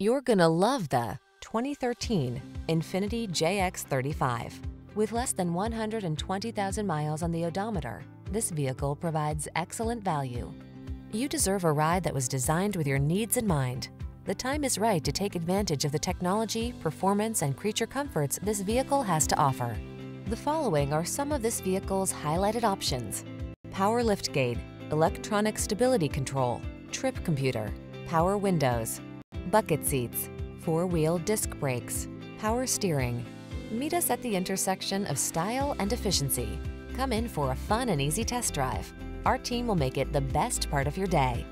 You're gonna love the 2013 Infiniti JX35. With less than 120,000 miles on the odometer, this vehicle provides excellent value. You deserve a ride that was designed with your needs in mind. The time is right to take advantage of the technology, performance, and creature comforts this vehicle has to offer. The following are some of this vehicle's highlighted options: power liftgate, electronic stability control, trip computer, power windows, bucket seats, four-wheel disc brakes, power steering. Meet us at the intersection of style and efficiency. Come in for a fun and easy test drive. Our team will make it the best part of your day.